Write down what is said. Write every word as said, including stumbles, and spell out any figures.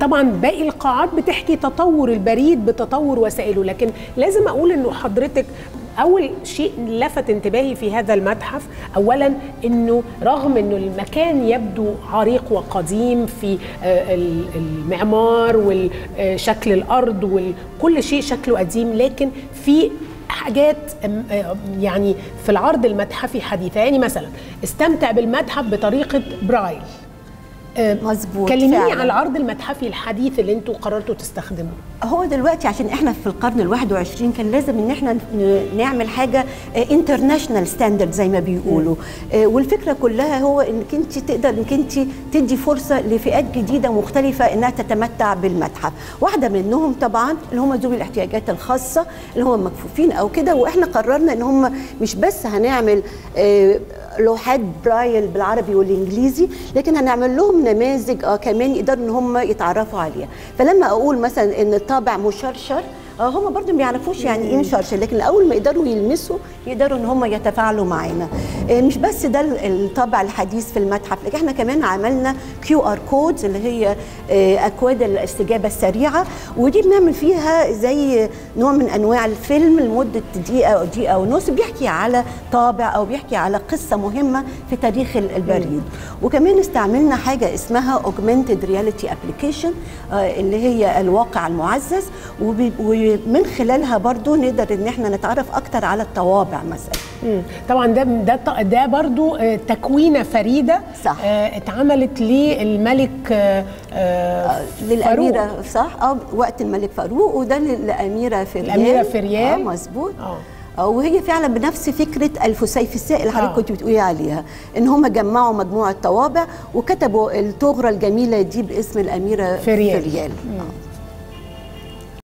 طبعا باقي القاعات بتحكي تطور البريد بتطور وسائله، لكن لازم اقول انه حضرتك اول شيء لفت انتباهي في هذا المتحف اولا انه رغم انه المكان يبدو عريق وقديم في المعمار وشكل الارض وكل شيء شكله قديم، لكن في حاجات يعني في العرض المتحفي حديثه. يعني مثلا استمتع بالمتحف بطريقه برايل. مظبوط. كلميني عن العرض المتحفي الحديث اللي انتوا قررتوا تستخدموه. هو دلوقتي عشان احنا في القرن الواحد وعشرين كان لازم ان احنا نعمل حاجه انترناشونال ستاندرد زي ما بيقولوا، والفكره كلها هو انك انت تقدر انك انت تدي فرصه لفئات جديده مختلفه انها تتمتع بالمتحف. واحده منهم طبعا اللي هم ذوي الاحتياجات الخاصه اللي هم مكفوفين او كده، واحنا قررنا ان هم مش بس هنعمل لوحات برايل بالعربي والانجليزي، لكن هنعمل لهم نماذج اه كمان يقدروا ان هم يتعرفوا عليها. فلما اقول مثلا ان الطابع مشرشر، اه هم برضو ما يعرفوش يعني ايه مشرشر، لكن اول ما يقدروا يلمسوا يقدروا ان هم يتفاعلوا معانا. آه مش بس ده الطابع الحديث في المتحف، لكن احنا كمان عملنا كيو ار كودز اللي هي آه اكواد الاستجابه السريعه، ودي بنعمل فيها زي نوع من انواع الفيلم لمده دقيقه او دقيقه ونص بيحكي على طابع او بيحكي على قصه مهمه في تاريخ البريد. وكمان استعملنا حاجه اسمها Augmented Reality Application آه اللي هي الواقع المعزز، و من خلالها برضو نقدر ان احنا نتعرف اكتر على الطوابع مثلا. طبعا ده ده ده برضو تكوينه فريده، صح. آه اتعملت للملك آه آه للاميره، صح، اه وقت الملك فاروق، وده للاميره فريال. الاميره فريال، اه مظبوط. اه وهي فعلا بنفس فكره الفسيفساء اللي حضرتك كنت بتقولي عليها، ان هم جمعوا مجموعه طوابع وكتبوا الثغره الجميله دي باسم الاميره فريال. فريال.